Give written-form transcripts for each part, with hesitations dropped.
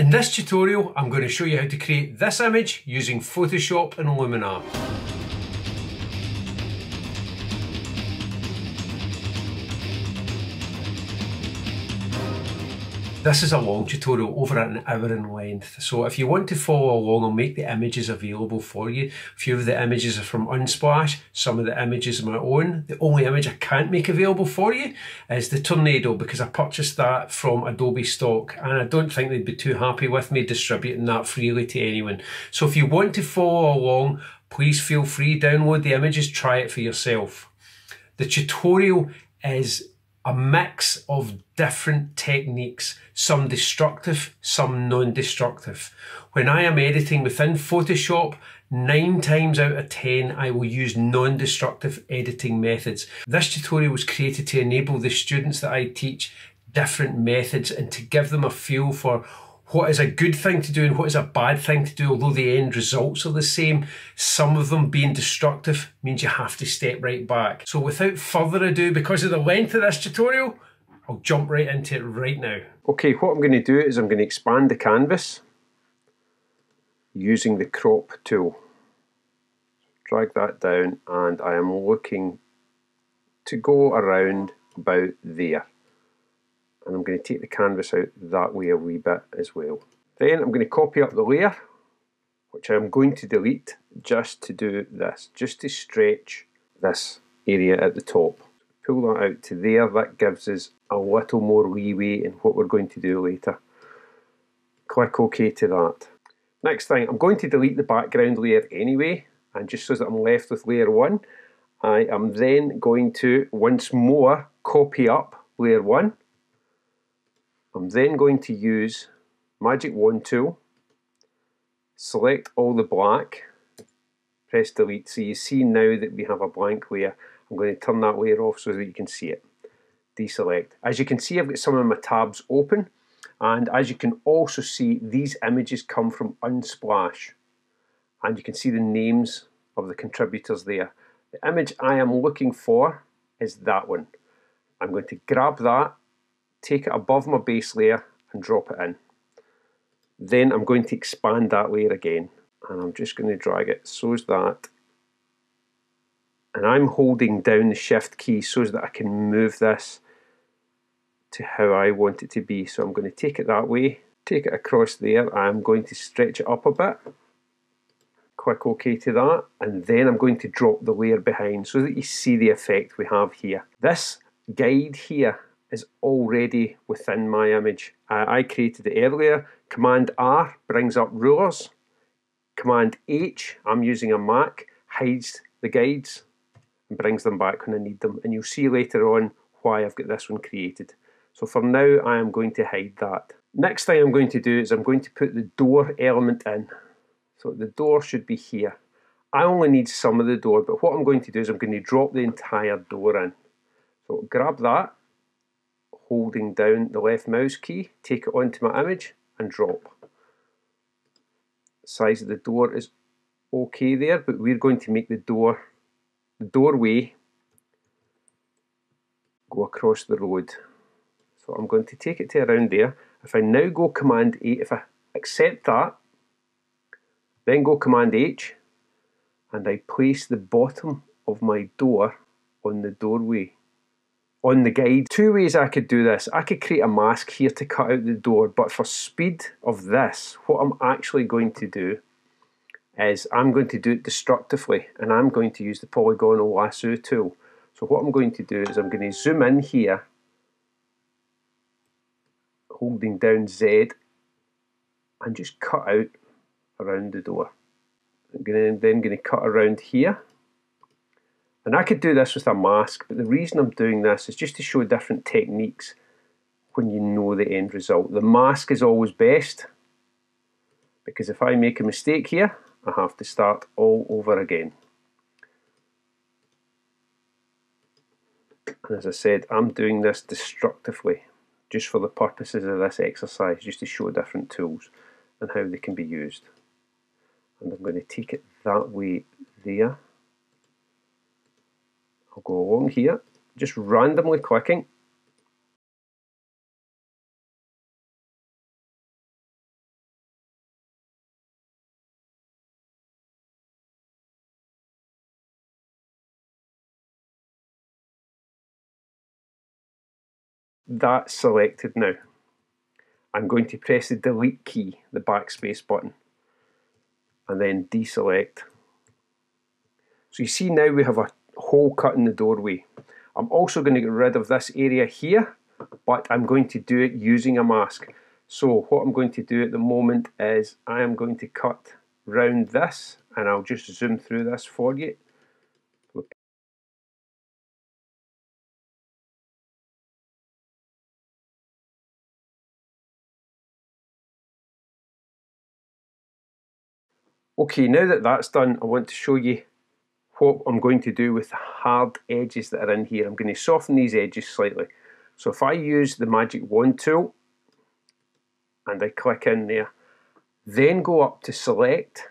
In this tutorial, I'm going to show you how to create this image using Photoshop and Luminar. This is a long tutorial, over an hour in length, so if you want to follow along, I'll make the images available for you. A few of the images are from Unsplash, some of the images are my own. The only image I can't make available for you is the tornado, because I purchased that from Adobe Stock and I don't think they'd be too happy with me distributing that freely to anyone. So if you want to follow along, please feel free, download the images, try it for yourself. The tutorial is a mix of different techniques, some destructive, some non-destructive. When I am editing within Photoshop, 9 times out of 10, I will use non-destructive editing methods. This tutorial was created to enable the students that I teach different methods and to give them a feel for what is a good thing to do and what is a bad thing to do, although the end results are the same. Some of them being destructive means you have to step right back. So without further ado, because of the length of this tutorial, I'll jump right into it right now. Okay, what I'm going to do is I'm going to expand the canvas using the crop tool. Drag that down, and I am looking to go around about there. And I'm going to take the canvas out that way a wee bit as well. Then I'm going to copy up the layer, which I'm going to delete just to do this, just to stretch this area at the top. Pull that out to there, that gives us a little more leeway in what we're going to do later. Click OK to that. Next thing, I'm going to delete the background layer anyway, and just so that I'm left with layer 1, I am then going to once more copy up layer 1. I'm then going to use Magic Wand tool, select all the black, press delete, so you see now that we have a blank layer. I'm going to turn that layer off so that you can see it. Deselect. As you can see, I've got some of my tabs open, and as you can also see, these images come from Unsplash, and you can see the names of the contributors there. The image I am looking for is that one. I'm going to grab that, take it above my base layer and drop it in. Then I'm going to expand that layer again, and I'm just going to drag it so as that, and I'm holding down the shift key so that I can move this to how I want it to be. So I'm going to take it that way, take it across there, I'm going to stretch it up a bit, click OK to that, and then I'm going to drop the layer behind so that you see the effect we have here. This guide here is already within my image. I created it earlier. Command R brings up rulers. Command H, I'm using a Mac, hides the guides and brings them back when I need them. And you'll see later on why I've got this one created. So for now, I am going to hide that. Next thing I'm going to do is I'm going to put the door element in. So the door should be here. I only need some of the door, but what I'm going to do is I'm going to drop the entire door in. So grab that, holding down the left mouse key, take it onto my image and drop. The size of the door is okay there, but we're going to make the doorway go across the road. So I'm going to take it to around there. If I now go Command A, if I accept that, then go Command H, and I place the bottom of my door on the doorway, on the guide. Two ways I could do this. I could create a mask here to cut out the door, but for speed of this, what I'm actually going to do is I'm going to do it destructively, and I'm going to use the polygonal lasso tool. So what I'm going to do is I'm going to zoom in here, holding down Z, and just cut out around the door. I'm then going to cut around here. And I could do this with a mask, but the reason I'm doing this is just to show different techniques when you know the end result. The mask is always best, because if I make a mistake here, I have to start all over again. And as I said, I'm doing this destructively, just for the purposes of this exercise, just to show different tools and how they can be used. And I'm going to take it that way there. I'll go along here, just randomly clicking. that selected now. I'm going to press the delete key, the backspace button, and then deselect. So you see now we have a hole cut in the doorway. I'm also going to get rid of this area here, but I'm going to do it using a mask. So what I'm going to do at the moment is I am going to cut round this, and I'll just zoom through this for you. Okay, now that that's done, I want to show you what I'm going to do with the hard edges that are in here. I'm going to soften these edges slightly. So if I use the magic wand tool and I click in there, then go up to select,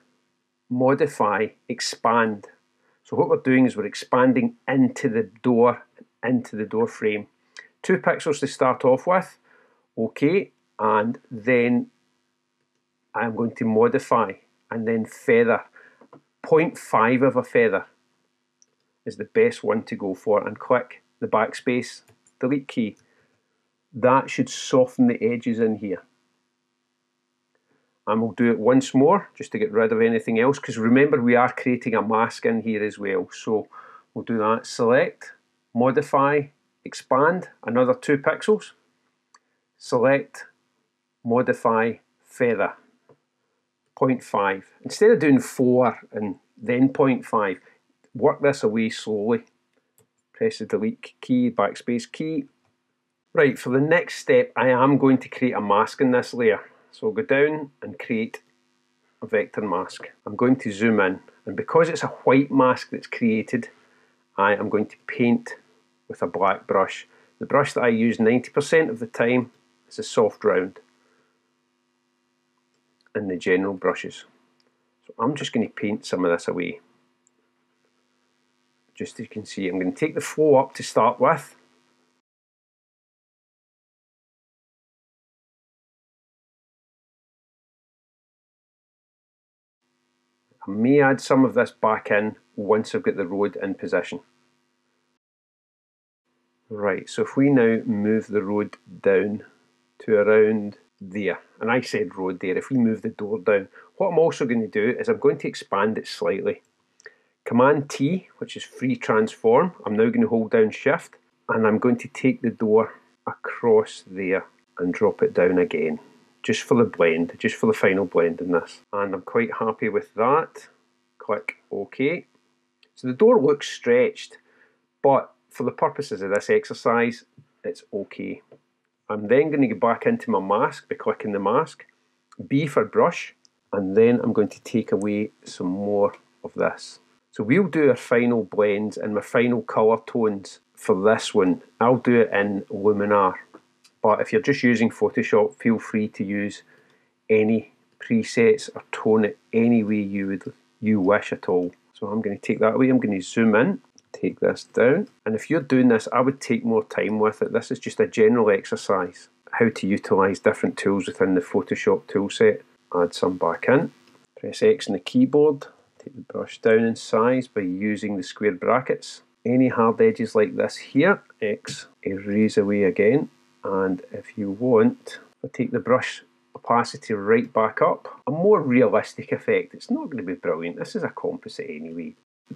modify, expand. So what we're doing is we're expanding into the door frame. 2 pixels to start off with, okay, and then I'm going to modify and then feather. 0.5 of a feather is the best one to go for, and click the backspace delete key. That should soften the edges in here. And we'll do it once more just to get rid of anything else, because remember we are creating a mask in here as well. So we'll do that, select, modify, expand, another 2 pixels, select, modify, feather. 0.5. Instead of doing 4 and then 0.5, work this away slowly. Press the delete key, backspace key. Right, for the next step, I am going to create a mask in this layer. So I'll go down and create a vector mask. I'm going to zoom in, and because it's a white mask that's created, I am going to paint with a black brush. The brush that I use 90% of the time is a soft round. In the general brushes. So I'm just going to paint some of this away. Just so you can see, I'm going to take the flow up to start with. I may add some of this back in once I've got the road in position. Right, so if we now move the road down to around there, and I said road there, if we move the door down, what I'm also going to do is I'm going to expand it slightly. Command T, which is free transform, I'm now going to hold down shift, and I'm going to take the door across there and drop it down again, just for the blend, just for the final blend in this. And I'm quite happy with that. Click OK. So the door looks stretched, but for the purposes of this exercise, it's OK. I'm then going to go back into my mask by clicking the mask, B for brush, and then I'm going to take away some more of this. So we'll do our final blends and my final colour tones for this one. I'll do it in Luminar, but if you're just using Photoshop, feel free to use any presets or tone it any way you wish at all. So I'm going to take that away, I'm going to zoom in. Take this down, and if you're doing this, I would take more time with it. This is just a general exercise, how to utilise different tools within the Photoshop toolset. Add some back in, press X on the keyboard, take the brush down in size by using the square brackets. Any hard edges like this here, X, erase away again, and if you want, I'll take the brush opacity right back up. A more realistic effect, it's not going to be brilliant, this is a composite anyway.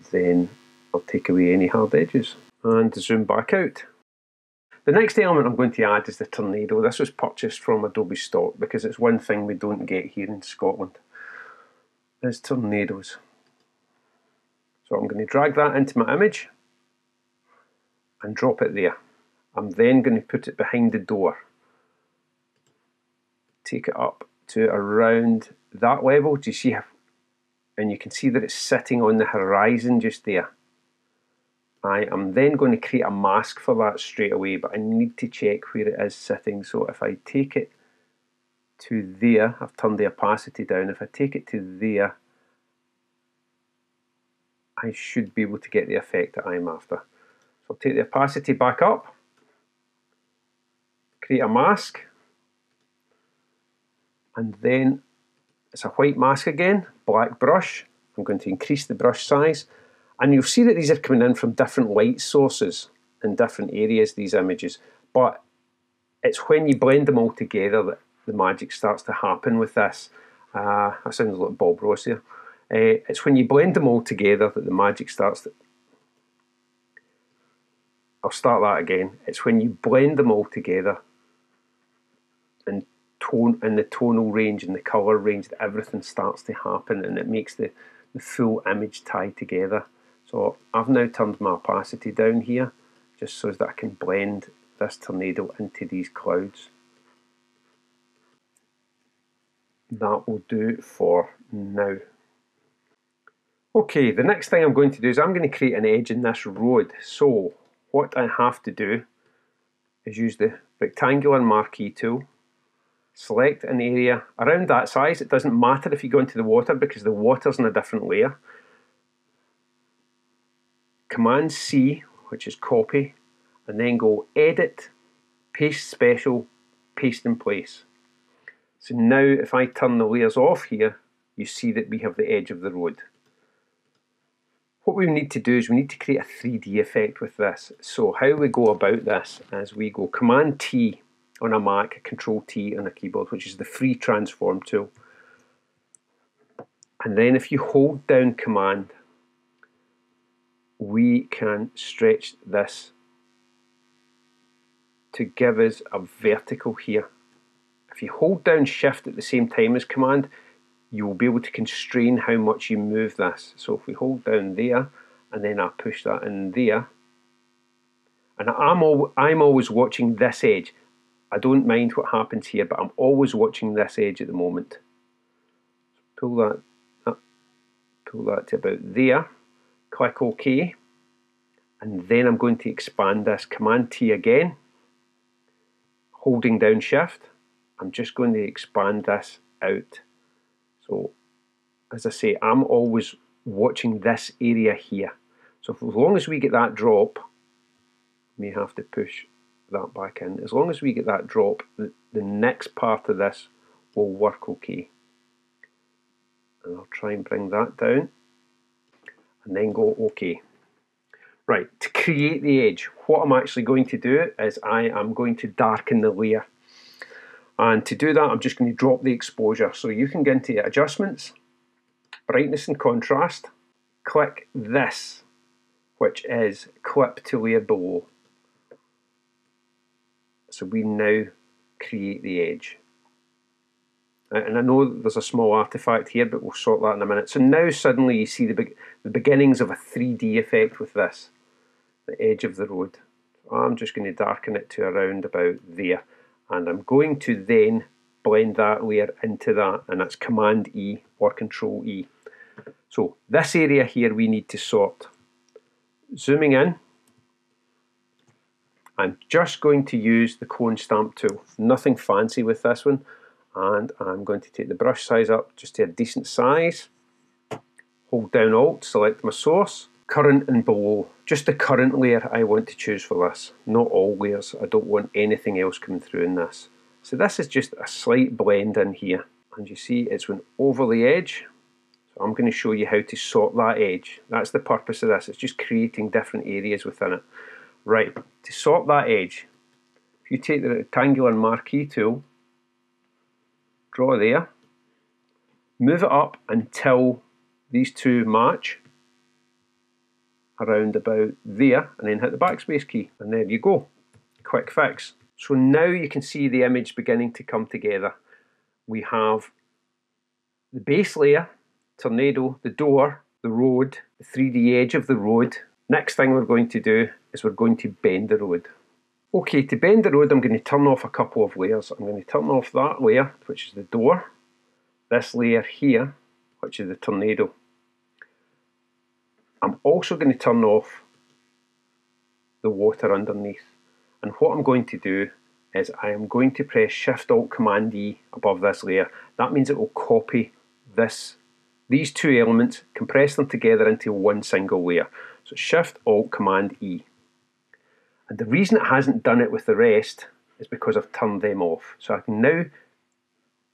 Then I'll take away any hard edges and zoom back out. The next element I'm going to add is the tornado. This was purchased from Adobe Stock because it's one thing we don't get here in Scotland, is tornadoes. So I'm going to drag that into my image and drop it there. I'm then going to put it behind the door. Take it up to around that level. Do you see how? And you can see that it's sitting on the horizon just there. I am then going to create a mask for that straight away, but I need to check where it is sitting. So if I take it to there, I've turned the opacity down, if I take it to there, I should be able to get the effect that I'm after. So I'll take the opacity back up, create a mask, and then it's a white mask again, black brush. I'm going to increase the brush size. And you'll see that these are coming in from different light sources in different areas, these images, but it's when you blend them all together that the magic starts to happen with this. I sound like Bob Ross here. It's when you blend them all together that the magic starts to... I'll start that again. It's when you blend them all together and tone and the tonal range and the colour range that everything starts to happen, and it makes the full image tie together. So I've now turned my opacity down here just so that I can blend this tornado into these clouds. That will do for now. Okay, the next thing I'm going to do is I'm going to create an edge in this road. So what I have to do is use the rectangular marquee tool, select an area around that size. It doesn't matter if you go into the water because the water's in a different layer. Command C, which is copy, and then go edit, paste special, paste in place. So now if I turn the layers off here, you see that we have the edge of the road. What we need to do is we need to create a 3D effect with this. So how we go about this is we go Command T on a Mac, Control T on a keyboard, which is the free transform tool. And then if you hold down Command, we can stretch this to give us a vertical here. If you hold down Shift at the same time as Command, you will be able to constrain how much you move this. So if we hold down there, and then I push that in there, and I'm always watching this edge. I don't mind what happens here, but I'm always watching this edge at the moment. Pull that up, pull that to about there, click OK, and then I'm going to expand this. Command T again, holding down Shift, I'm just going to expand this out. So, as I say, I'm always watching this area here. So, as long as we get that drop, we have to push that back in. As long as we get that drop, the next part of this will work okay. And I'll try and bring that down. And then go OK. Right, to create the edge, what I'm actually going to do is I am going to darken the layer. And to do that, I'm just going to drop the exposure. So you can get into Adjustments, Brightness and Contrast, click this, which is Clip to Layer Below. So we now create the edge. And I know there's a small artifact here, but we'll sort that in a minute. So now suddenly you see the beginnings of a 3D effect with this, the edge of the road. I'm just going to darken it to around about there. And I'm going to then blend that layer into that, and that's Command E or Control E. So this area here we need to sort. Zooming in, I'm just going to use the clone stamp tool. Nothing fancy with this one. And I'm going to take the brush size up just to a decent size. Hold down Alt, select my source. Current and below, just the current layer I want to choose for this, not all layers. I don't want anything else coming through in this. So this is just a slight blend in here, and you see it's went over the edge. So I'm going to show you how to sort that edge. That's the purpose of this, it's just creating different areas within it. Right, to sort that edge, if you take the rectangular marquee tool, draw there, move it up until these two match, around about there, and then hit the backspace key, and there you go, quick fix. So now you can see the image beginning to come together. We have the base layer, tornado, the door, the road, the 3D edge of the road. Next thing we're going to do is we're going to bend the road. Okay, to bend the road I'm going to turn off a couple of layers. I'm going to turn off that layer, which is the door, this layer here, which is the tornado. I'm also going to turn off the water underneath, and what I'm going to do is I am going to press Shift Alt Command E above this layer. That means it will copy these two elements, compress them together into one single layer. So Shift Alt Command E, and the reason it hasn't done it with the rest is because I've turned them off. So I can now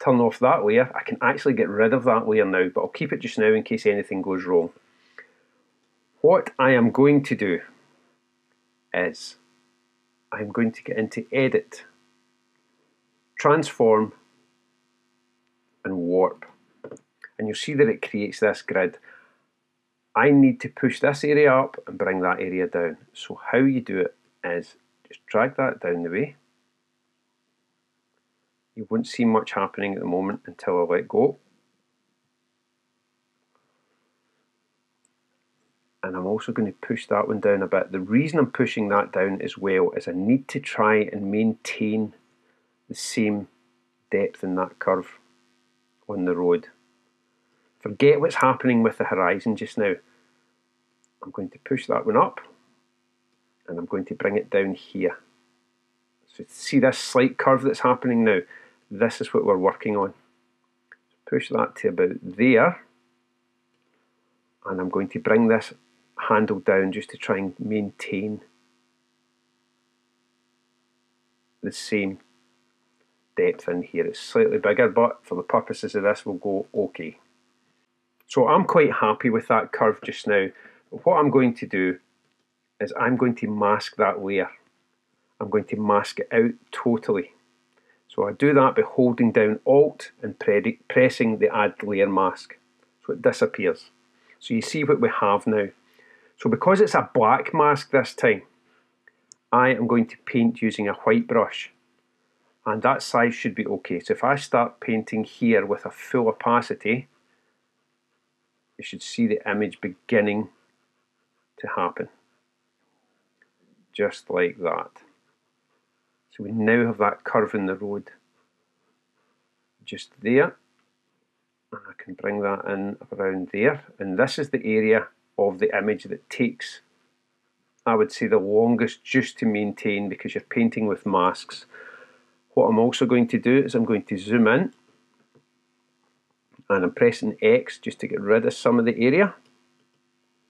turn off that layer. I can actually get rid of that layer now, but I'll keep it just now in case anything goes wrong. What I am going to do is I'm going to get into Edit, transform and warp, and you'll see that it creates this grid. I need to push this area up and bring that area down. So how you do it is just drag that down the way. You won't see much happening at the moment until I let go. And I'm also going to push that one down a bit. The reason I'm pushing that down as well is I need to try and maintain the same depth in that curve on the road. Forget what's happening with the horizon just now. I'm going to push that one up and I'm going to bring it down here. So see this slight curve that's happening now? This is what we're working on. Push that to about there, and I'm going to bring this handle down just to try and maintain the same depth in here. It's slightly bigger, but for the purposes of this, we'll go okay. So I'm quite happy with that curve just now. What I'm going to do is I'm going to mask that layer. I'm going to mask it out totally. So I do that by holding down Alt and pressing the Add Layer Mask. So it disappears. So you see what we have now. So because it's a black mask this time, I am going to paint using a white brush. And that size should be okay. So if I start painting here with a full opacity, you should see the image beginning to happen. Just like that. So we now have that curve in the road just there. And I can bring that in around there. And this is the area of the image that takes, I would say, the longest just to maintain, because you're painting with masks. What I'm also going to do is I'm going to zoom in, and I'm pressing X just to get rid of some of the area.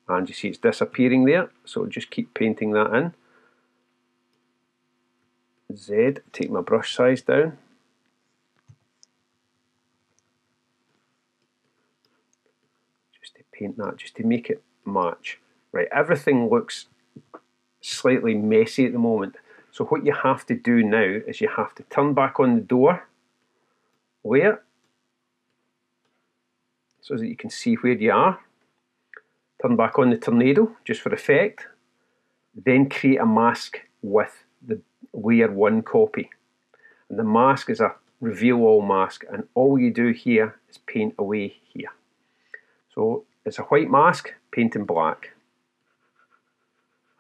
And you see it's disappearing there, so just keep painting that in. Z, take my brush size down. Paint that just to make it match. Right, everything looks slightly messy at the moment. So what you have to do now is you have to turn back on the door layer so that you can see where you are. Turn back on the tornado just for effect. Then create a mask with the layer one copy. And the mask is a reveal all mask, and all you do here is paint away here. So it's a white mask, paint in black.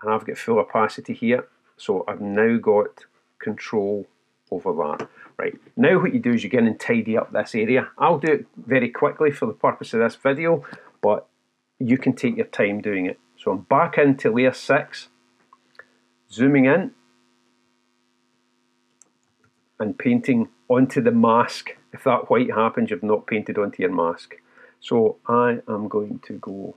And I've got full opacity here, so I've now got control over that. Right, now what you do is you go in and tidy up this area. I'll do it very quickly for the purpose of this video, but you can take your time doing it. So I'm back into layer 6, zooming in, and painting onto the mask. If that white happens, you've not painted onto your mask. So I am going to go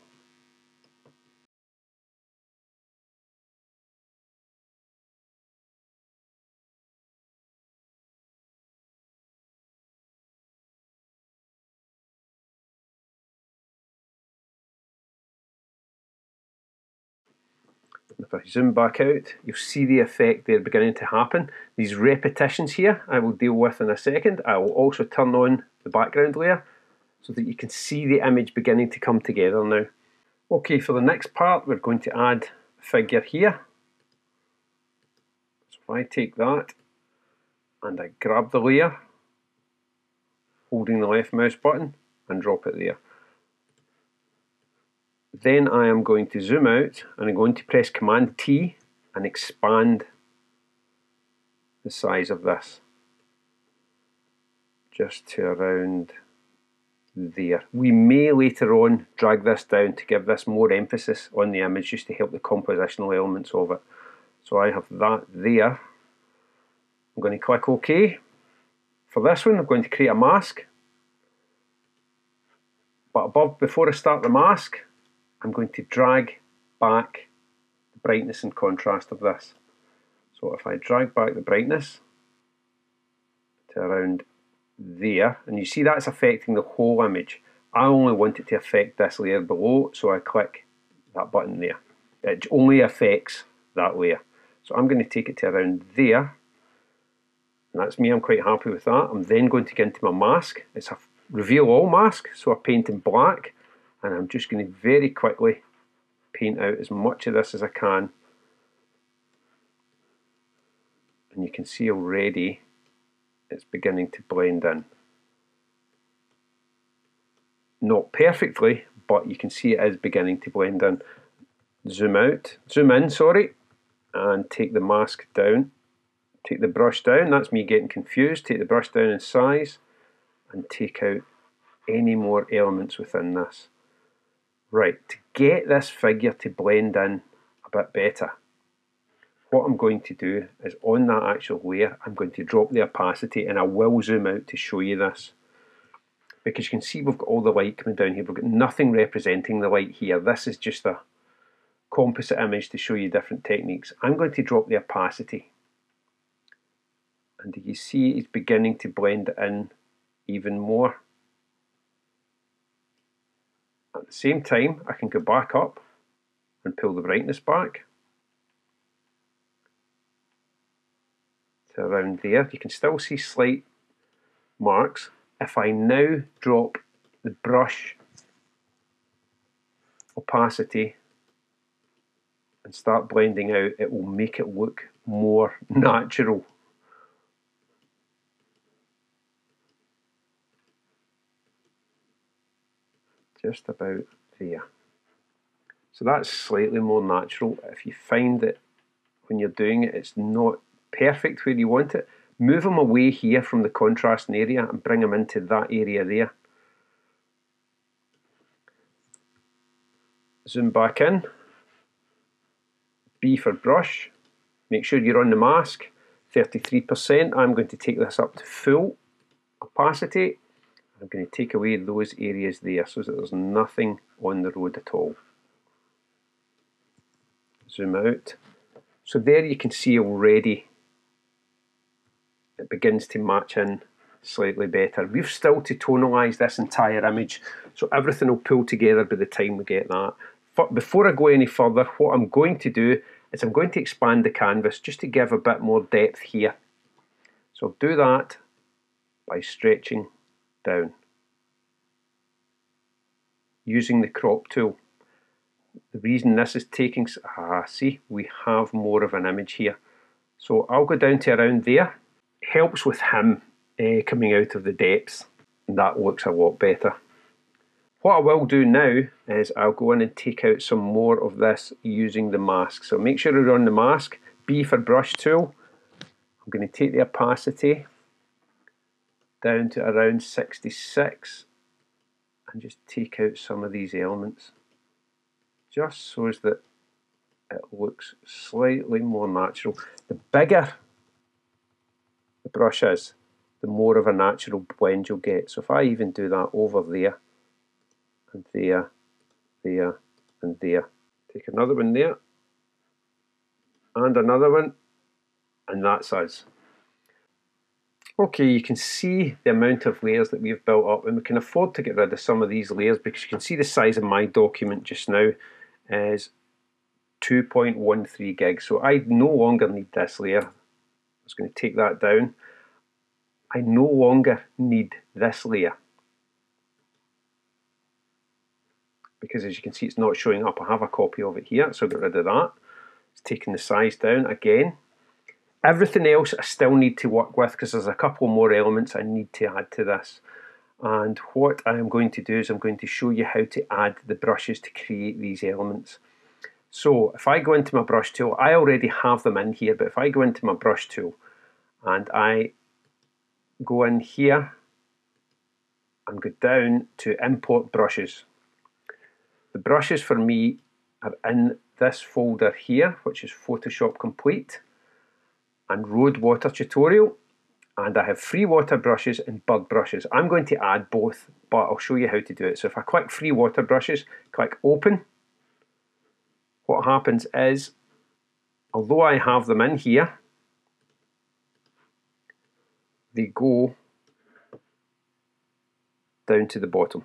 if I zoom back out, you'll see the effect there beginning to happen. These repetitions here I will deal with in a second. I will also turn on the background layer, so that you can see the image beginning to come together now. Okay, for the next part, we're going to add a figure here. So if I take that and I grab the layer, holding the left mouse button, and drop it there. Then I am going to zoom out, and I'm going to press Command T and expand the size of this, just to around there. We may later on drag this down to give this more emphasis on the image, just to help the compositional elements of it. So I have that there. I'm going to click OK. For this one, I'm going to create a mask. But above, before I start the mask, I'm going to drag back the brightness and contrast of this. So if I drag back the brightness to around there, and you see that's affecting the whole image. I only want it to affect this layer below, so I click that button there. It only affects that layer. So I'm going to take it to around there, and that's me, I'm quite happy with that. I'm then going to get into my mask. It's a reveal all mask, so I paint in black, and I'm just going to very quickly paint out as much of this as I can. And you can see already it's beginning to blend in. Not perfectly, but you can see it is beginning to blend in. Zoom in, and take the mask down. Take the brush down, that's me getting confused. Take the brush down in size and take out any more elements within this. Right, to get this figure to blend in a bit better, what I'm going to do is on that actual layer, I'm going to drop the opacity, and I will zoom out to show you this. Because you can see we've got all the light coming down here. We've got nothing representing the light here. This is just a composite image to show you different techniques. I'm going to drop the opacity. And do you see it's beginning to blend in even more? At the same time, I can go back up and pull the brightness back to around there. You can still see slight marks. If I now drop the brush opacity and start blending out, it will make it look more natural. Just about there. So that's slightly more natural. If you find that when you're doing it, it's not perfect where you want it, move them away here from the contrasting area and bring them into that area there. Zoom back in. B for brush. Make sure you're on the mask. 33%. I'm going to take this up to full opacity. I'm going to take away those areas there so that there's nothing on the road at all. Zoom out. So there you can see already it begins to match in slightly better. We've still to tonalise this entire image, so everything will pull together by the time we get that. But before I go any further, what I'm going to do is I'm going to expand the canvas just to give a bit more depth here. So I'll do that by stretching down using the crop tool. The reason this is taking, see, we have more of an image here. So I'll go down to around there. Helps with him coming out of the depths, and that looks a lot better. What I will do now is I'll go in and take out some more of this using the mask. So make sure you're on the mask. B for brush tool. I'm going to take the opacity down to around 66 and just take out some of these elements, just so as that it looks slightly more natural. The bigger the brush is, the more of a natural blend you'll get. So if I even do that over there, and there, there, and there. Take another one there, and another one, and that's us. Okay, you can see the amount of layers that we've built up, and we can afford to get rid of some of these layers because you can see the size of my document just now is 2.13 gigs. So I no longer need this layer. I'm just going to take that down. I no longer need this layer because, as you can see, it's not showing up. I have a copy of it here, so I'll get rid of that. It's taking the size down again. Everything else I still need to work with because there's a couple more elements I need to add to this. And what I'm going to do is I'm going to show you how to add the brushes to create these elements. So if I go into my brush tool, I already have them in here, but if I go into my brush tool and I go in here and go down to import brushes. The brushes for me are in this folder here, which is Photoshop Complete and Road Water Tutorial, and I have free water brushes and bird brushes. I'm going to add both, but I'll show you how to do it. So if I click free water brushes, click open, what happens is, although I have them in here, they go down to the bottom.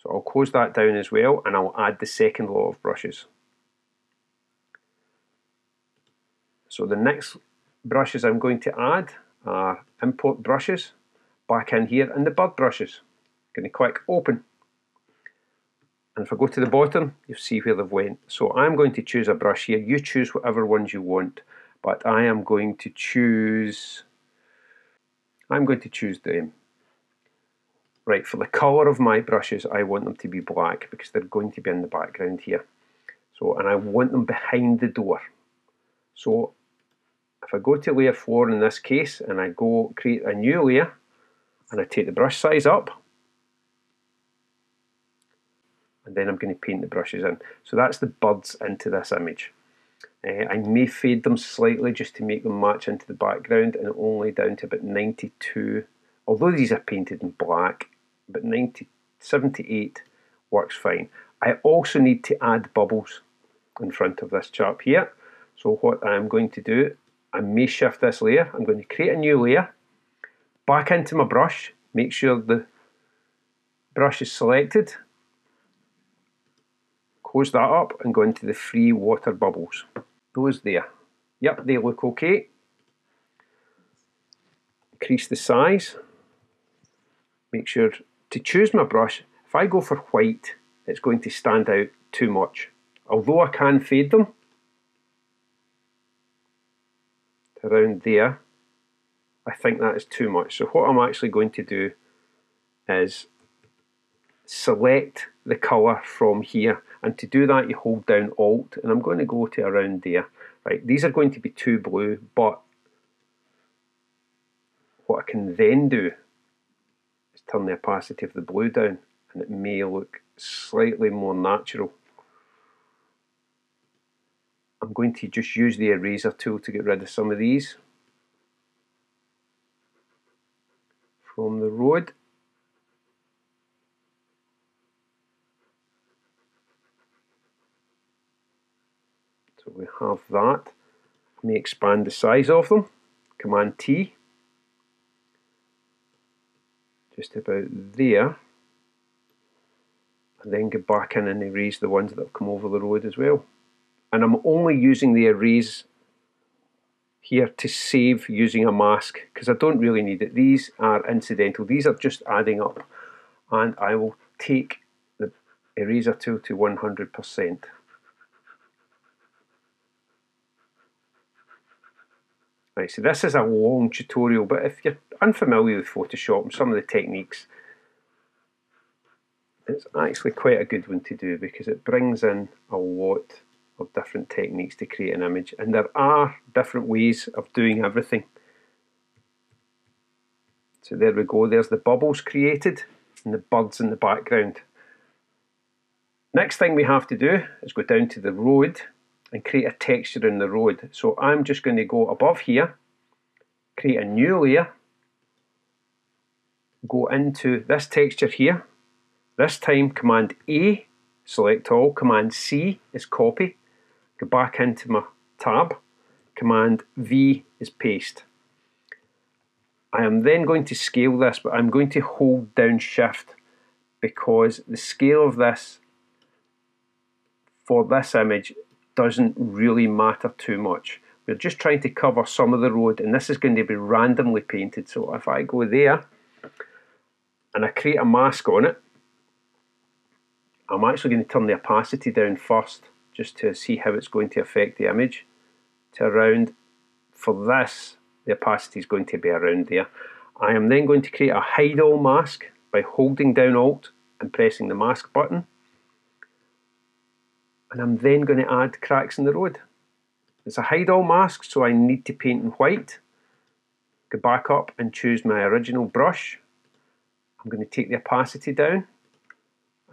So I'll close that down as well, and I'll add the second lot of brushes. So the next brushes I'm going to add import brushes, back in here, and the bird brushes. I'm going to click open. And if I go to the bottom, you'll see where they've went. So I'm going to choose a brush here. You choose whatever ones you want, but I am going to choose, them. Right, for the colour of my brushes, I want them to be black because they're going to be in the background here. So, and I want them behind the door. So if I go to layer 4 in this case, and I go create a new layer, and I take the brush size up, and then I'm going to paint the brushes in. So that's the birds into this image. I may fade them slightly just to make them match into the background, and only down to about 92. Although these are painted in black, but 78 works fine. I also need to add bubbles in front of this chap here. So what I'm going to do, I may shift this layer. I'm going to create a new layer, back into my brush, make sure the brush is selected, close that up and go into the free water bubbles. Those there. Yep, they look okay. Increase the size. Make sure to choose my brush. If I go for white, it's going to stand out too much. Although I can fade them around there, I think that is too much. So what I'm actually going to do is select the colour from here, and to do that you hold down Alt, and I'm going to go to around there. Right, these are going to be too blue, but what I can then do is turn the opacity of the blue down, and it may look slightly more natural. I'm going to just use the eraser tool to get rid of some of these from the road. So we have that. Let me expand the size of them. Command T. Just about there. And then go back in and erase the ones that have come over the road as well. And I'm only using the erase here to save using a mask because I don't really need it. These are incidental. These are just adding up. And I will take the eraser tool to 100%. Right, so this is a long tutorial, but if you're unfamiliar with Photoshop and some of the techniques, it's actually quite a good one to do because it brings in a lot of different techniques to create an image, and there are different ways of doing everything. So there we go, there's the bubbles created and the birds in the background. Next thing we have to do is go down to the road and create a texture in the road. So I'm just going to go above here, create a new layer, go into this texture here, this time Command A, select all, Command C is copy, go back into my tab, Command V is paste. I am then going to scale this, but I'm going to hold down Shift because the scale of this for this image doesn't really matter too much. We're just trying to cover some of the road, and this is going to be randomly painted. So if I go there and I create a mask on it, I'm actually going to turn the opacity down first just to see how it's going to affect the image. To around, for this, the opacity is going to be around there. I am then going to create a hide all mask by holding down Alt and pressing the mask button. And I'm then going to add cracks in the road. It's a hide all mask, so I need to paint in white. Go back up and choose my original brush. I'm going to take the opacity down,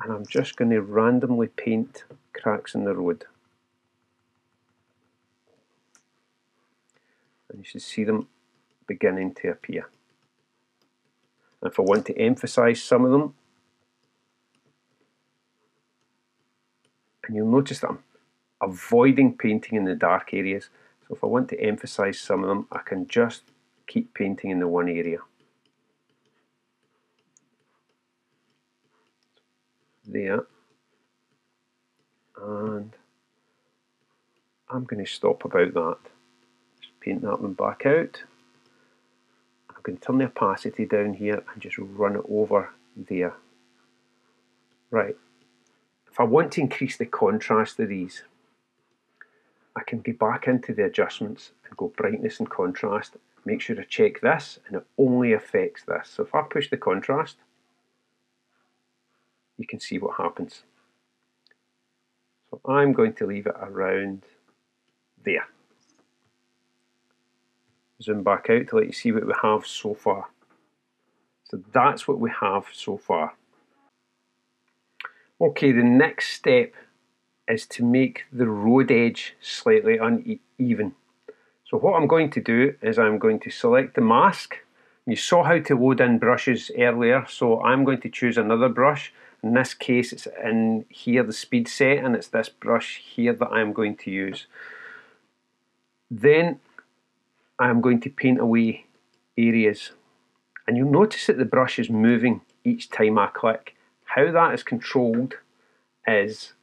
and I'm just going to randomly paint cracks in the road. And you should see them beginning to appear. And if I want to emphasize some of them, and you'll notice that I'm avoiding painting in the dark areas. So if I want to emphasize some of them, I can just keep painting in the one area. There. And I'm going to stop about that. Just paint that one back out. can turn the opacity down here and just run it over there. Right, if I want to increase the contrast of these, I can go back into the adjustments and go brightness and contrast. Make sure to check this, and it only affects this. So if I push the contrast, you can see what happens. So I'm going to leave it around there. Zoom back out to let you see what we have so far. So that's what we have so far. Okay, the next step is to make the road edge slightly uneven. So what I'm going to do is I'm going to select the mask. You saw how to load in brushes earlier, so I'm going to choose another brush. In this case, it's in here, the speed set, and it's this brush here that I'm going to use. Then I'm going to paint away areas. And you'll notice that the brush is moving each time I click. How that is controlled is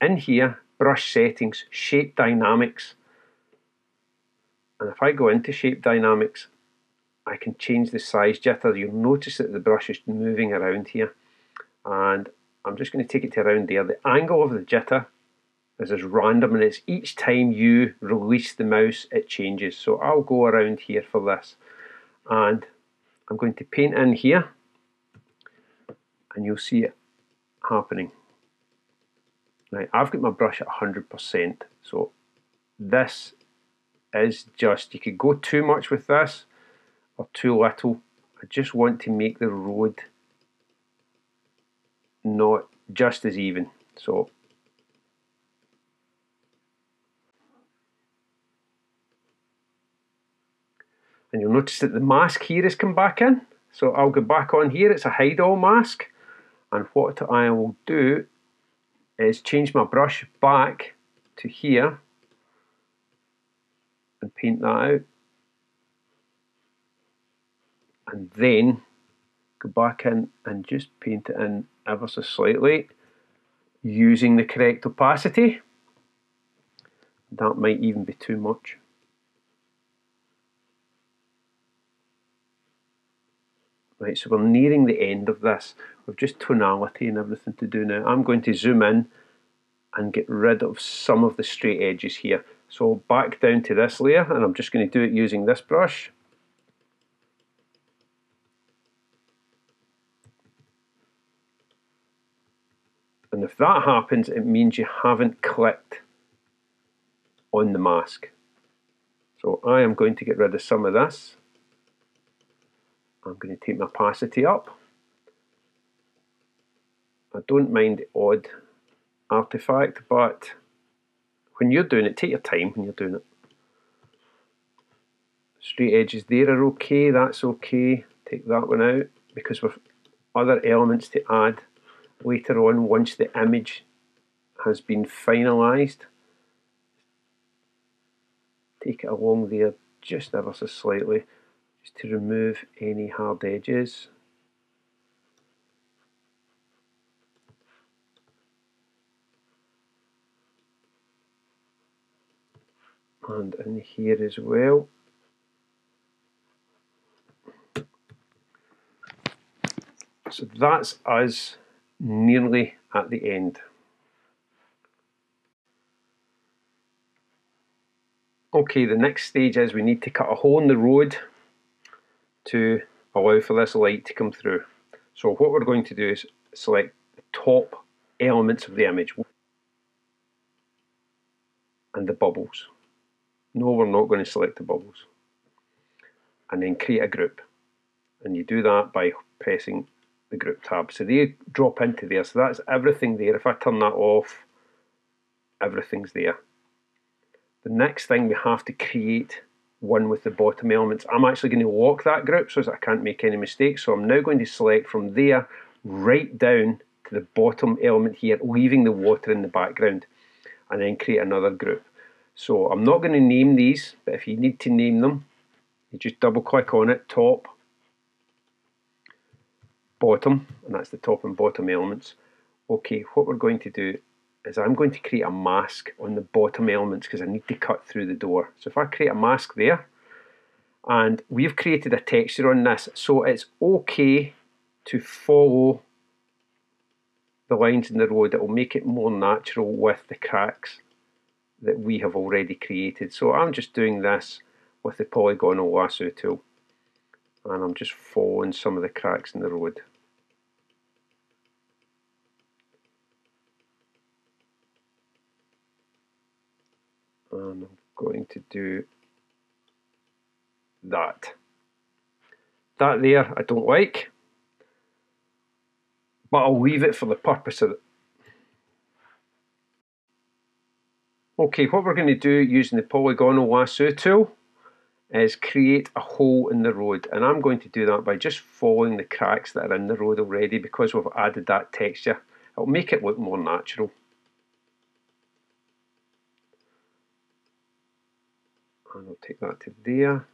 in here, brush settings, shape dynamics. And if I go into shape dynamics, I can change the size jitter. You'll notice that the brush is moving around here. And I'm just going to take it to around there. The angle of the jitter is as random, and it's each time you release the mouse, it changes. So I'll go around here for this. And I'm going to paint in here, and you'll see it happening. Now, I've got my brush at 100%, so this is just, you could go too much with this or too little. I just want to make the road not just as even. So and you'll notice that the mask here has come back in. So I'll go back on here, it's a hide all mask. And what I will do is change my brush back to here and paint that out. And then go back in and just paint it in ever so slightly using the correct opacity. That might even be too much. Right, so we're nearing the end of this. We've just tonality and everything to do now. I'm going to zoom in and get rid of some of the straight edges here. So back down to this layer, and I'm just going to do it using this brush. And if that happens, it means you haven't clicked on the mask. So I am going to get rid of some of this. I'm going to take my opacity up. I don't mind the odd artifact, but when you're doing it, take your time when you're doing it. Straight edges there are okay, that's okay. Take that one out because we've other elements to add later on once the image has been finalized. Take it along there just ever so slightly, just to remove any hard edges. And in here as well. So that's us nearly at the end. Okay, the next stage is we need to cut a hole in the road to allow for this light to come through. So what we're going to do is select the top elements of the image and the bubbles. No, we're not going to select the bubbles. And then create a group. And you do that by pressing the group tab. So they drop into there. So that's everything there. If I turn that off, everything's there. The next thing we have to create one with the bottom elements. I'm actually going to lock that group so that I can't make any mistakes. So I'm now going to select from there right down to the bottom element here, leaving the water in the background, and then create another group. So I'm not going to name these, but if you need to name them, you just double click on it, top, bottom, and that's the top and bottom elements. Okay, what we're going to do is I'm going to create a mask on the bottom elements because I need to cut through the door. So if I create a mask there, and we've created a texture on this, so it's okay to follow the lines in the road. It will make it more natural with the cracks that we have already created. So I'm just doing this with the polygonal lasso tool, and I'm just following some of the cracks in the road. And I'm going to do that. That there I don't like, but I'll leave it for the purpose of it. Okay, what we're going to do using the polygonal lasso tool is create a hole in the road, and I'm going to do that by just following the cracks that are in the road already, because we've added that texture. It'll make it look more natural. And I'll take that to there,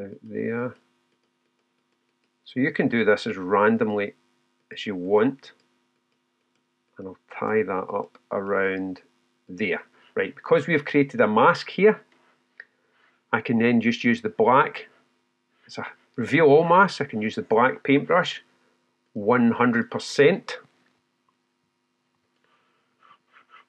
out there. So you can do this as randomly as you want, and I'll tie that up around there. Right, because we've created a mask here, I can then just use the black. It's a reveal all mask. I can use the black paintbrush 100%,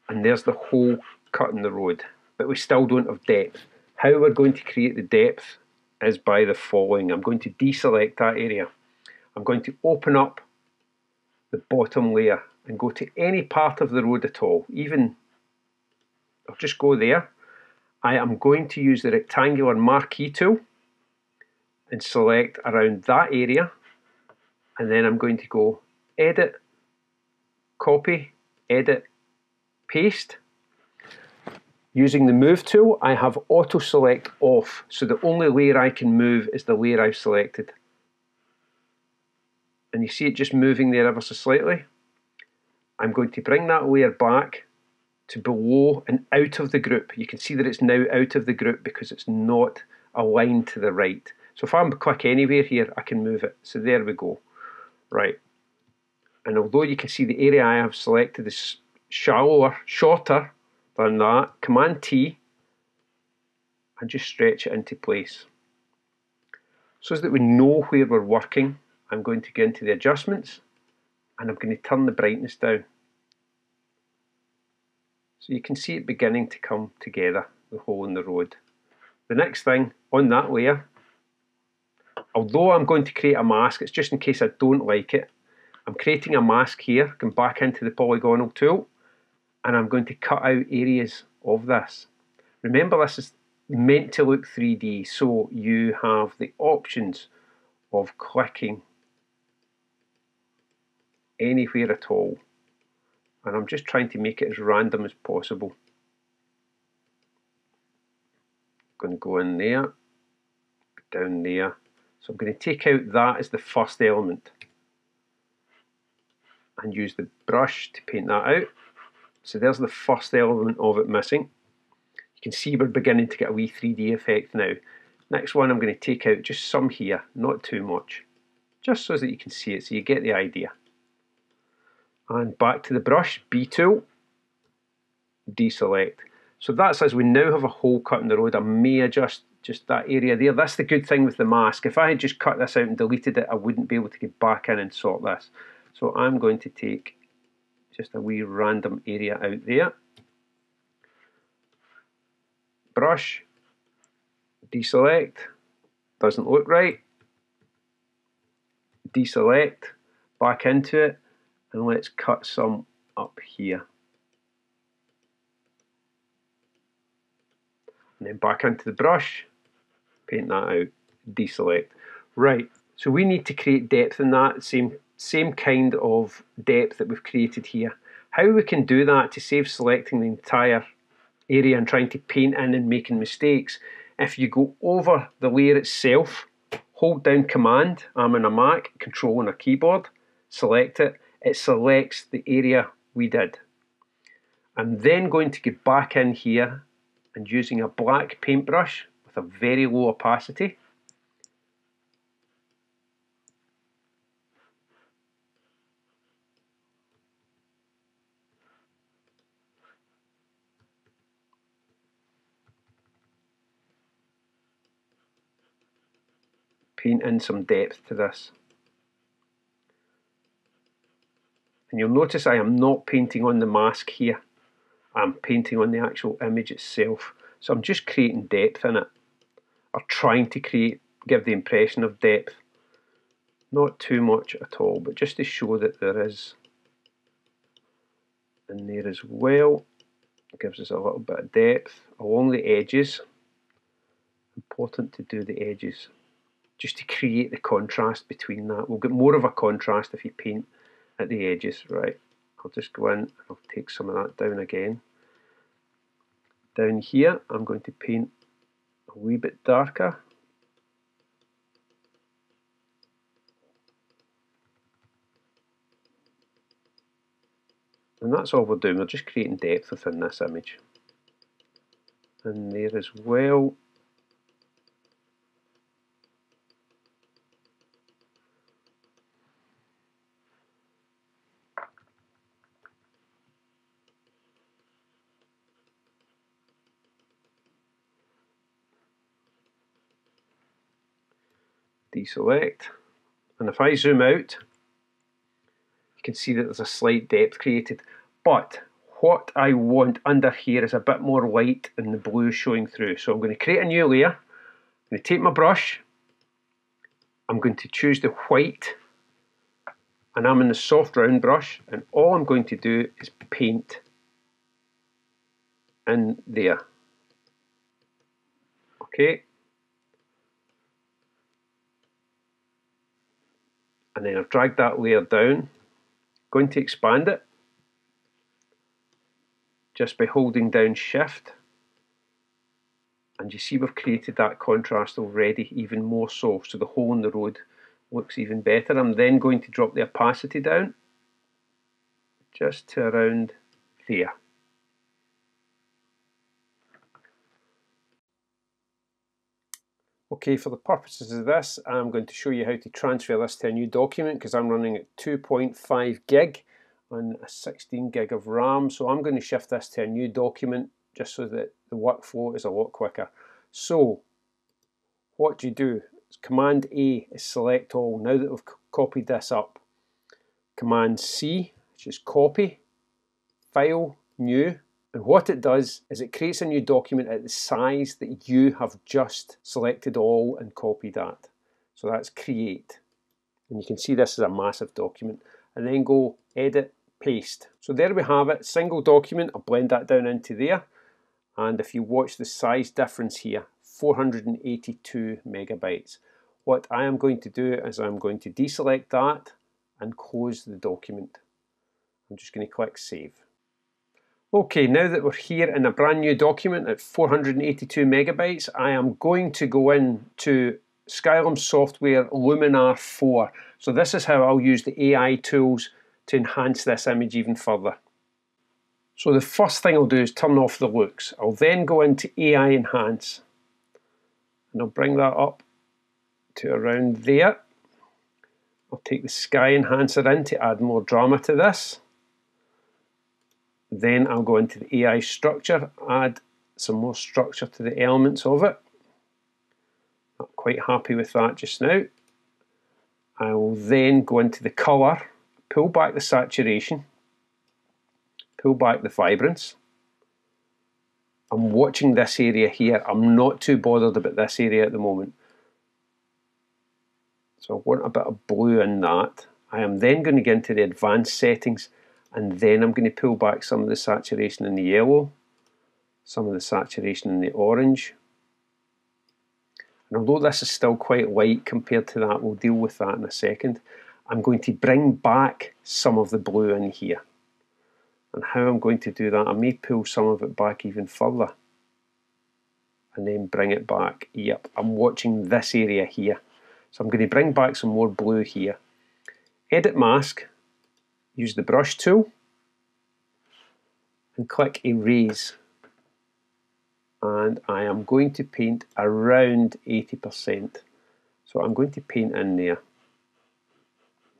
and there's the hole cut in the road, but we still don't have depth. How we're going to create the depth is by the following. I'm going to deselect that area. I'm going to open up the bottom layer and go to any part of the road at all. Even, I'll just go there. I am going to use the rectangular marquee tool and select around that area, and then I'm going to go edit, copy, edit, paste. Using the move tool, I have auto select off, so the only layer I can move is the layer I've selected. And you see it just moving there ever so slightly. I'm going to bring that layer back to below and out of the group. You can see that it's now out of the group because it's not aligned to the right. So if I click anywhere here, I can move it. So there we go. Right. And although you can see the area I have selected is shallower, shorter, than that, Command T, and just stretch it into place. So that we know where we're working, I'm going to get into the adjustments, and I'm going to turn the brightness down. So you can see it beginning to come together, the hole in the road. The next thing on that layer, although I'm going to create a mask, it's just in case I don't like it, I'm creating a mask here. Come back into the polygonal tool, and I'm going to cut out areas of this. Remember, this is meant to look 3D, so you have the options of clicking anywhere at all. And I'm just trying to make it as random as possible. I'm going to go in there, down there. So I'm going to take out that as the first element and use the brush to paint that out. So there's the first element of it missing. You can see we're beginning to get a wee 3D effect now. Next one, I'm going to take out just some here, not too much, just so that you can see it, so you get the idea. And back to the brush, B tool, deselect. So that says we now have a hole cut in the road. I may adjust just that area there. That's the good thing with the mask. If I had just cut this out and deleted it, I wouldn't be able to get back in and sort this. So I'm going to take just a wee random area out there. Brush, deselect, doesn't look right. Deselect, back into it, and let's cut some up here. And then back into the brush, paint that out, deselect. Right, so we need to create depth in that same kind of depth that we've created here. How we can do that to save selecting the entire area and trying to paint in and making mistakes. If you go over the layer itself, hold down Command, I'm on a Mac, Control on a keyboard, select it, it selects the area we did. I'm then going to get back in here and using a black paintbrush with a very low opacity, paint in some depth to this. And you'll notice I am not painting on the mask here. I'm painting on the actual image itself. So I'm just creating depth in it, or trying to create, give the impression of depth. Not too much at all, but just to show that there is in there as well. It gives us a little bit of depth along the edges. Important to do the edges, just to create the contrast between that. We'll get more of a contrast if you paint at the edges, right? I'll just go in and I'll take some of that down again. Down here, I'm going to paint a wee bit darker. And that's all we're doing, we're just creating depth within this image. And there as well. Deselect, and if I zoom out, you can see that there's a slight depth created, but what I want under here is a bit more light and the blue showing through. So I'm going to create a new layer. I'm going to take my brush, I'm going to choose the white, and I'm in the soft round brush, and all I'm going to do is paint in there. Okay. And then I've dragged that layer down, going to expand it just by holding down shift, and you see we've created that contrast already even more so, so the hole in the road looks even better. I'm then going to drop the opacity down just to around there. Okay, for the purposes of this, I'm going to show you how to transfer this to a new document because I'm running at 2.5 gig on a 16 gig of RAM. So I'm going to shift this to a new document just so that the workflow is a lot quicker. So what you do is Command A is select all. Now that we've copied this up, Command C, which is copy, file, new. And what it does is it creates a new document at the size that you have just selected all and copied at. So that's create. And you can see this is a massive document. And then go edit, paste. So there we have it, single document. I'll blend that down into there. And if you watch the size difference here, 482 megabytes. What I am going to do is I'm going to deselect that and close the document. I'm just going to click save. Okay, now that we're here in a brand new document at 482 megabytes, I am going to go in to Skylum Software Luminar 4. So this is how I'll use the AI tools to enhance this image even further. So the first thing I'll do is turn off the looks. I'll then go into AI Enhance, and I'll bring that up to around there. I'll take the Sky Enhancer in to add more drama to this. Then I'll go into the AI structure, add some more structure to the elements of it. Not quite happy with that just now. I will then go into the colour, pull back the saturation, pull back the vibrance. I'm watching this area here. I'm not too bothered about this area at the moment. So I want a bit of blue in that. I am then going to get into the advanced settings, and then I'm going to pull back some of the saturation in the yellow, some of the saturation in the orange. And although this is still quite light compared to that, we'll deal with that in a second. I'm going to bring back some of the blue in here. And how I'm going to do that, I may pull some of it back even further and then bring it back. Yep, I'm watching this area here. So I'm going to bring back some more blue here. Edit mask. Use the brush tool and click erase, and I am going to paint around 80%, so I'm going to paint in there,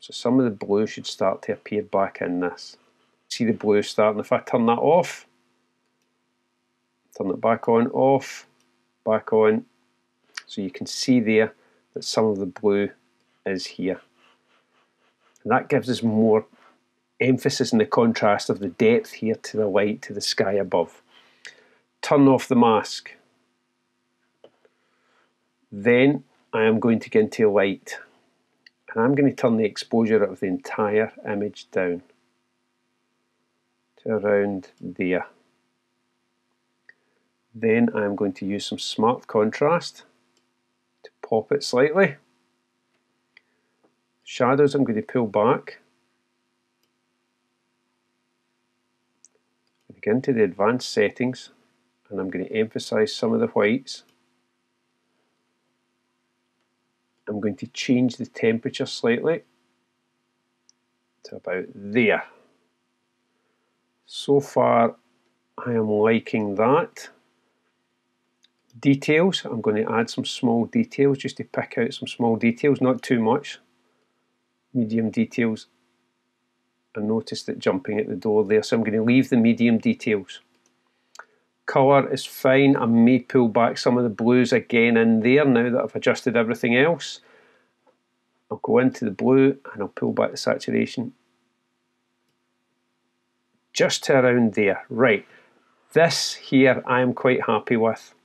so some of the blue should start to appear back in this. See the blue starting. If I turn that off, turn it back on, off, back on, so you can see there that some of the blue is here. And that gives us more emphasis in the contrast of the depth here to the light, to the sky above. Turn off the mask. Then I am going to get into light. And I'm going to turn the exposure of the entire image down to around there. Then I'm going to use some smart contrast to pop it slightly. Shadows I'm going to pull back. I'm going to get into the advanced settings and I'm going to emphasize some of the whites. I'm going to change the temperature slightly to about there. So far I am liking that. Details, I'm going to add some small details just to pick out some small details, not too much. Medium details. I noticed it jumping at the door there, so I'm going to leave the medium details. Colour is fine. I may pull back some of the blues again in there now that I've adjusted everything else. I'll go into the blue and I'll pull back the saturation just to around there. Right, this here I am quite happy with.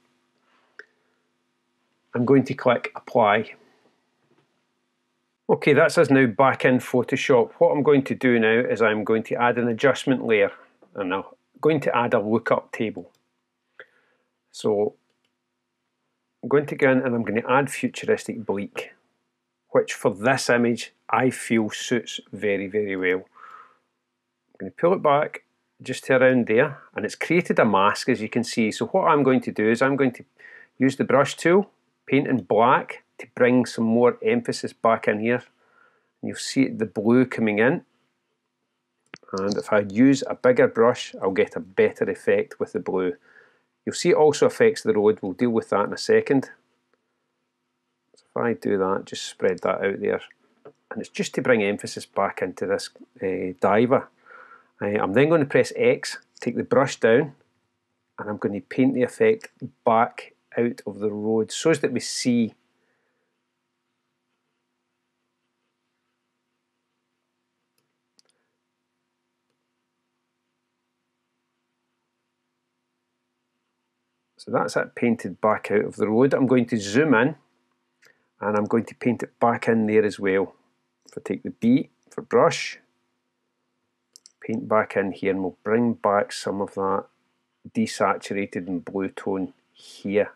I'm going to click apply. Okay, that's us now back in Photoshop. What I'm going to do now is I'm going to add an adjustment layer and I'm going to add a lookup table. So I'm going to go in and I'm going to add futuristic bleak, which for this image I feel suits very, very well. I'm going to pull it back just to around there, and it's created a mask as you can see. So what I'm going to do is I'm going to use the brush tool, paint in black to bring some more emphasis back in here. And you'll see the blue coming in. And if I use a bigger brush, I'll get a better effect with the blue. You'll see it also affects the road. We'll deal with that in a second. So if I do that, just spread that out there. And it's just to bring emphasis back into this diver. I'm then going to press X, take the brush down, and I'm going to paint the effect back out of the road so that we see . So that's that painted back out of the road. I'm going to zoom in and I'm going to paint it back in there as well. If I take the B for brush, paint back in here, and we'll bring back some of that desaturated and blue tone here.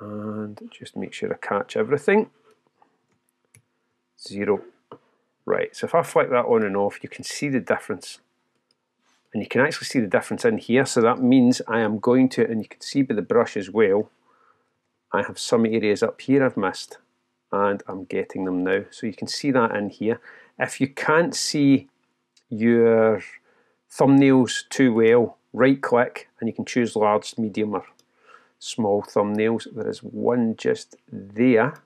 And just make sure I catch everything. 0. Right, so if I flick that on and off, you can see the difference. And you can actually see the difference in here, so that means I am going to, and you can see by the brush as well, I have some areas up here I've missed, and I'm getting them now. So you can see that in here. If you can't see your thumbnails too well, right click, and you can choose large, medium, or small thumbnails. There is one just there.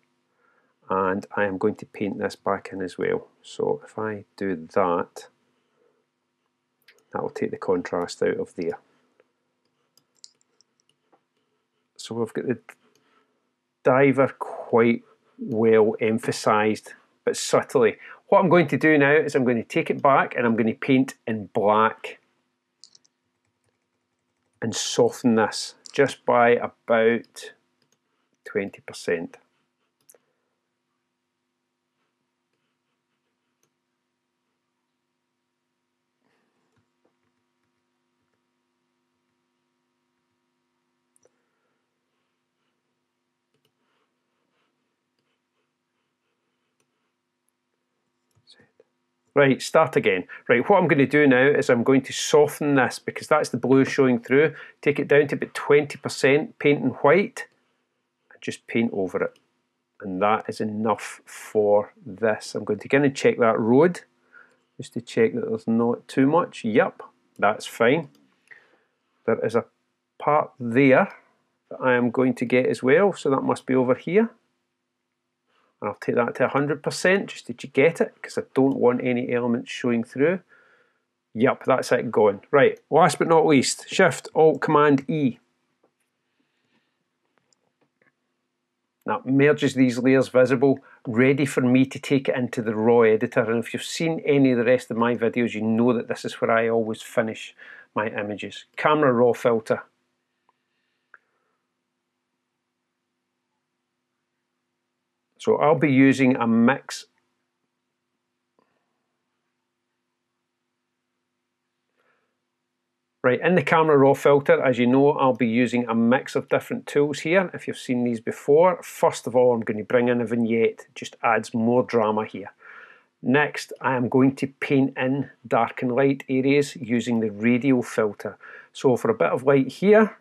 And I am going to paint this back in as well. So if I do that, that will take the contrast out of there. So we've got the diver quite well emphasized, but subtly. What I'm going to do now is I'm going to take it back and I'm going to paint in black and soften this just by about 20%. Right, start again. Right, what I'm going to do now is I'm going to soften this because that's the blue showing through. Take it down to about 20%, paint in white, and just paint over it. And that is enough for this. I'm going to go and check that road just to check that there's not too much. Yep, that's fine. There is a part there that I am going to get as well, so that must be over here. And I'll take that to 100% just to get it because I don't want any elements showing through. Yep, that's it going. Right, last but not least, Shift, Alt, Command, E. That merges these layers visible, ready for me to take it into the raw editor. And if you've seen any of the rest of my videos, you know that this is where I always finish my images. Camera Raw filter. So I'll be using a mix. Right, in the Camera Raw filter, as you know, I'll be using a mix of different tools here, if you've seen these before. First of all, I'm going to bring in a vignette, just adds more drama here. Next, I am going to paint in dark and light areas using the radial filter. So for a bit of light here,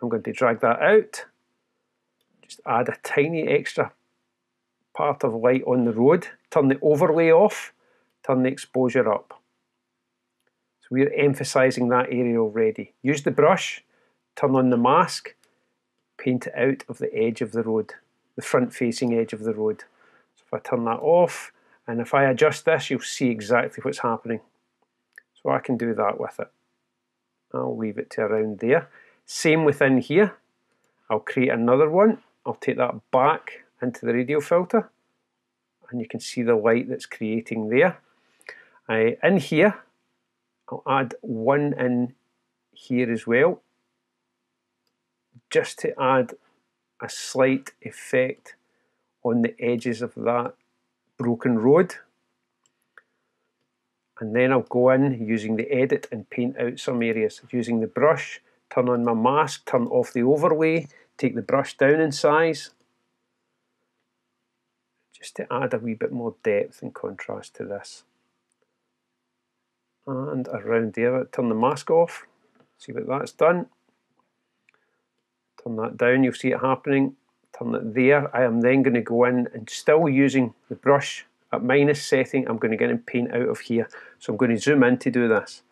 I'm going to drag that out, just add a tiny extra part of light on the road, turn the overlay off, turn the exposure up. We're emphasizing that area already. Use the brush, turn on the mask, paint it out of the edge of the road, the front facing edge of the road. So if I turn that off, and if I adjust this, you'll see exactly what's happening. So I can do that with it. I'll leave it to around there. Same within here. I'll create another one. I'll take that back into the radial filter, and you can see the light that's creating there. In here, I'll add one in here as well, just to add a slight effect on the edges of that broken road. And then I'll go in using the edit and paint out some areas using the brush, turn on my mask, turn off the overlay, take the brush down in size, just to add a wee bit more depth and contrast to this. And around there, turn the mask off, see what that's done. Turn that down, you'll see it happening. Turn it there. I am then going to go in and still using the brush at minus setting, I'm going to get in and paint out of here. So I'm going to zoom in to do this.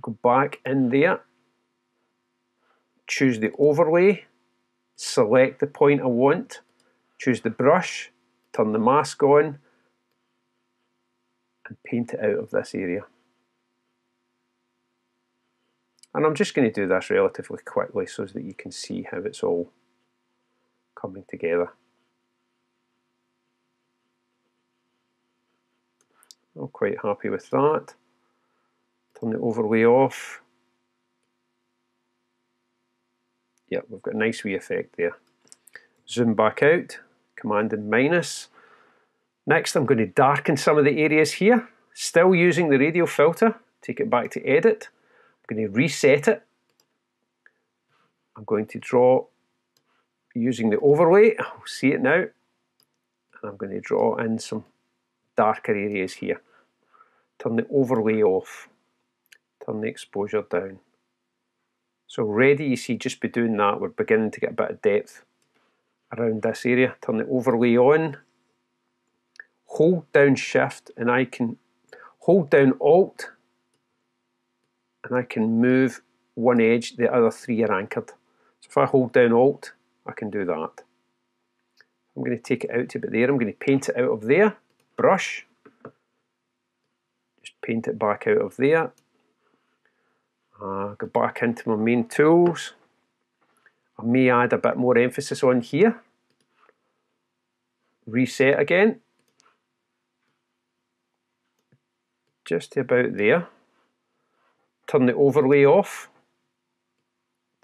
Go back in there, choose the overlay, select the point I want, choose the brush, turn the mask on, and paint it out of this area. And I'm just going to do this relatively quickly so that you can see how it's all coming together. I'm quite happy with that. Turn the overlay off. Yeah, we've got a nice wee effect there. Zoom back out, Command and minus. Next, I'm going to darken some of the areas here, still using the radial filter, take it back to edit. I'm going to reset it. I'm going to draw using the overlay, I'll see it now, and I'm going to draw in some darker areas here. Turn the overlay off, turn the exposure down. So already you see just by doing that, we're beginning to get a bit of depth around this area. Turn the overlay on. Hold down Shift and I can hold down Alt and I can move one edge, the other three are anchored. So if I hold down Alt, I can do that. I'm going to take it out a bit there, I'm going to paint it out of there, brush, just paint it back out of there. Go back into my main tools. I may add a bit more emphasis on here. Reset again. Just about there, turn the overlay off,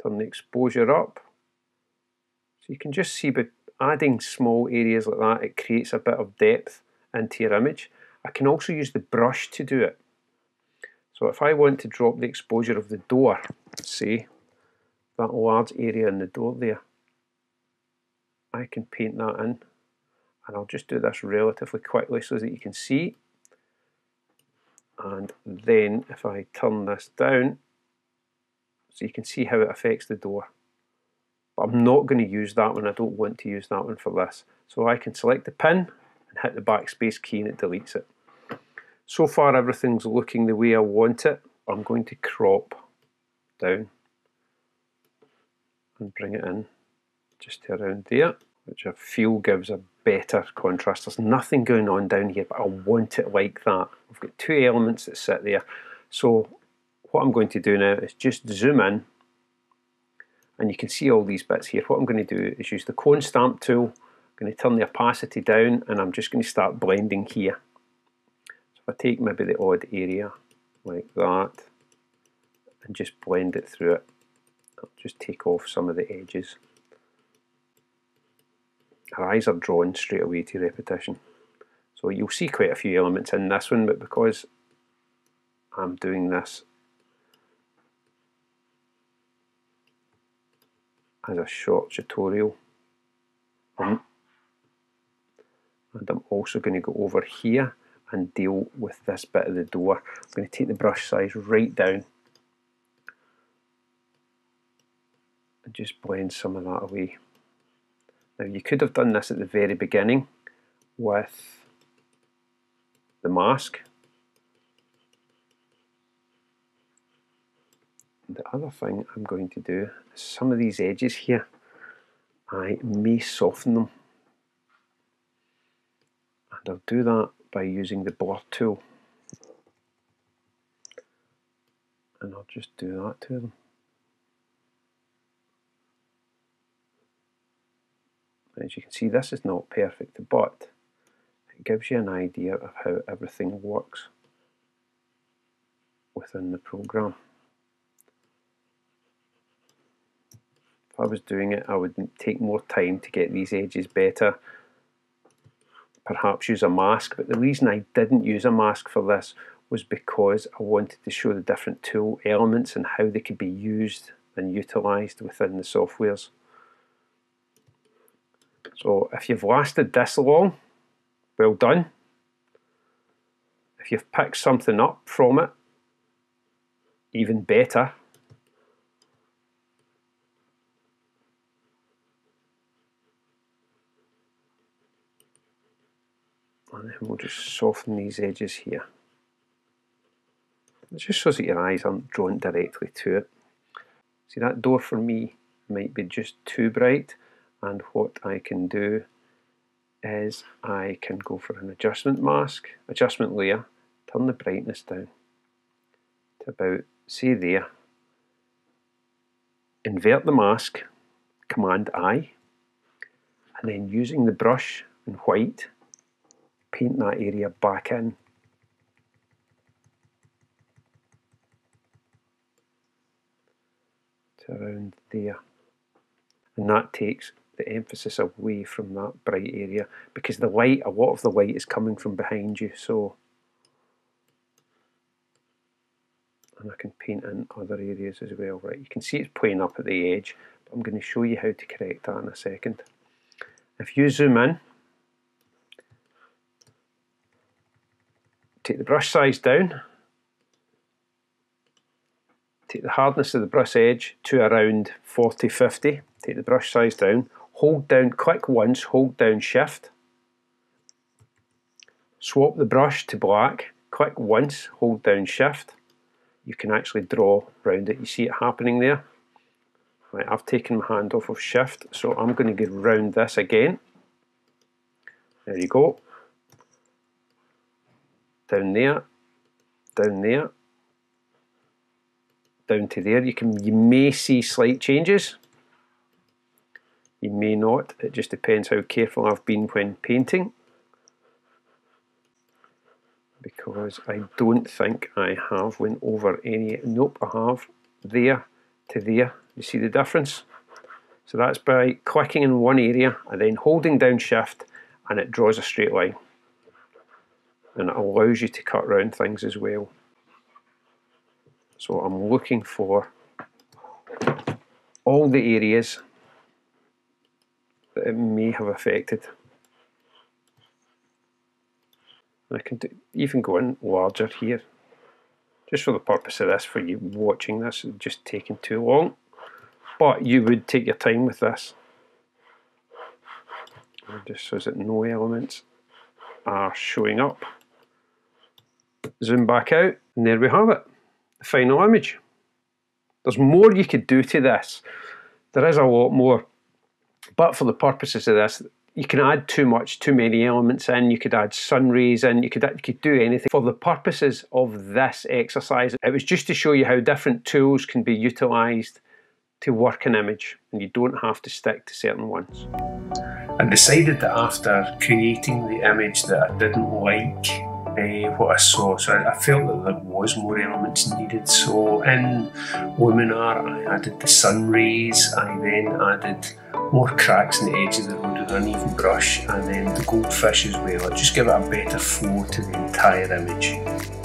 turn the exposure up. So you can just see by adding small areas like that, it creates a bit of depth into your image. I can also use the brush to do it. So if I want to drop the exposure of the door, say, that large area in the door there, I can paint that in. And I'll just do this relatively quickly so that you can see. And then if I turn this down, so you can see how it affects the door. But I'm not going to use that one, I don't want to use that one for this. So I can select the pin and hit the backspace key and it deletes it. So far everything's looking the way I want it. I'm going to crop down and bring it in just to around there. which I feel gives a better contrast. There's nothing going on down here, but I want it like that. I've got two elements that sit there. So what I'm going to do now is just zoom in, and you can see all these bits here. What I'm going to do is use the cone stamp tool. I'm going to turn the opacity down, and I'm just going to start blending here. So if I take maybe the odd area like that and just blend it through it, I'll just take off some of the edges. Her eyes are drawn straight away to repetition. So you'll see quite a few elements in this one, but because I'm doing this as a short tutorial, and I'm also going to go over here and deal with this bit of the door. I'm going to take the brush size right down and just blend some of that away. Now you could have done this at the very beginning with the mask. The other thing I'm going to do is some of these edges here, I may soften them, and I'll do that by using the blur tool, and I'll just do that to them . As you can see, this is not perfect, but it gives you an idea of how everything works within the program. If I was doing it, I would take more time to get these edges better, perhaps use a mask, but the reason I didn't use a mask for this was because I wanted to show the different tool elements and how they could be used and utilized within the softwares. So if you've lasted this long, well done. If you've picked something up from it, even better. And then we'll just soften these edges here. It just shows that your eyes aren't drawn directly to it. See, that door for me might be just too bright. And what I can do is I can go for an adjustment mask, adjustment layer, turn the brightness down to about, say there, invert the mask, Command I, and then using the brush in white, paint that area back in. To around there. And that takes the emphasis away from that bright area, because the light, a lot of the light is coming from behind you, so. And I can paint in other areas as well, right? You can see it's playing up at the edge, but I'm going to show you how to correct that in a second. If you zoom in, take the brush size down, take the hardness of the brush edge to around 40, 50, take the brush size down, hold down, click once, hold down shift, swap the brush to black, click once, hold down shift. You can actually draw around it, you see it happening there. Right, I've taken my hand off of shift, so I'm going to go round this again. There you go. Down there, down there, down to there. You may see slight changes. You may not, it just depends how careful I've been when painting, because I don't think I have went over any, nope, I have, there to there, you see the difference? So that's by clicking in one area and then holding down shift, and it draws a straight line, and it allows you to cut round things as well. So I'm looking for all the areas that it may have affected. I can do, even go in larger here, just for the purpose of this, for you watching this, it's just taking too long, but you would take your time with this. Just so that no elements are showing up. Zoom back out, and there we have it, the final image. There's more you could do to this. There is a lot more. But for the purposes of this, you can add too much, too many elements in, you could add sun rays in, you could do anything. For the purposes of this exercise, it was just to show you how different tools can be utilised to work an image, and you don't have to stick to certain ones. I decided that after creating the image that I didn't like what I saw, so I felt that there was more elements needed. So in Luminar I added the sun rays, I then added more cracks in the edge of the road with an uneven brush, and then the goldfish as well. Just give it a better flow to the entire image.